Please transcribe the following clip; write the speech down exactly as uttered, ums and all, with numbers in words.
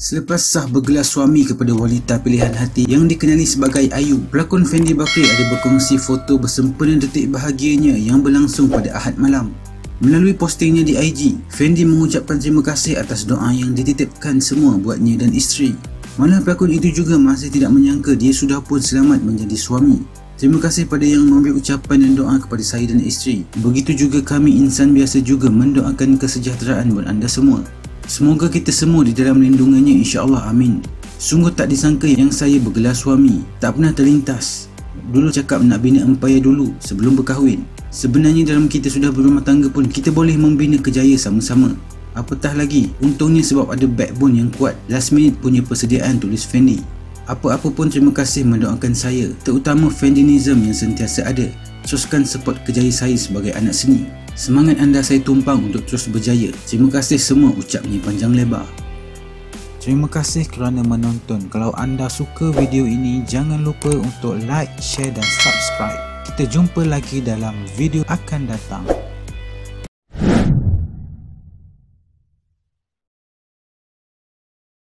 Selepas sah bergelar suami kepada wanita pilihan hati yang dikenali sebagai Ayu, pelakon Fendy Bakry ada berkongsi foto bersempena detik bahagianya yang berlangsung pada Ahad malam. Melalui postingnya di I G, Fendy mengucapkan terima kasih atas doa yang dititipkan semua buatnya dan isteri. Malah pelakon itu juga masih tidak menyangka dia sudah pun selamat menjadi suami. Terima kasih pada yang memberi ucapan dan doa kepada saya dan isteri. Begitu juga kami insan biasa juga mendoakan kesejahteraan buat anda semua. Semoga kita semua di dalam lindungannya insya-Allah, amin. Sungguh tak disangka yang saya bergelar suami. Tak pernah terlintas. Dulu cakap nak bina empayar dulu sebelum berkahwin. Sebenarnya dalam kita sudah berumah tangga pun kita boleh membina kejayaan sama-sama. Apatah lagi, untungnya sebab ada backbone yang kuat. Last minute punya persediaan, tulis Fendy. Apa-apa pun terima kasih mendoakan saya, terutama Fendynizm yang sentiasa ada. Teruskan support kerjaya saya sebagai anak seni. Semangat anda saya tumpang untuk terus berjaya. Terima kasih semua, ucapnya panjang lebar. Terima kasih kerana menonton. Kalau anda suka video ini, jangan lupa untuk like, share dan subscribe. Kita jumpa lagi dalam video akan datang.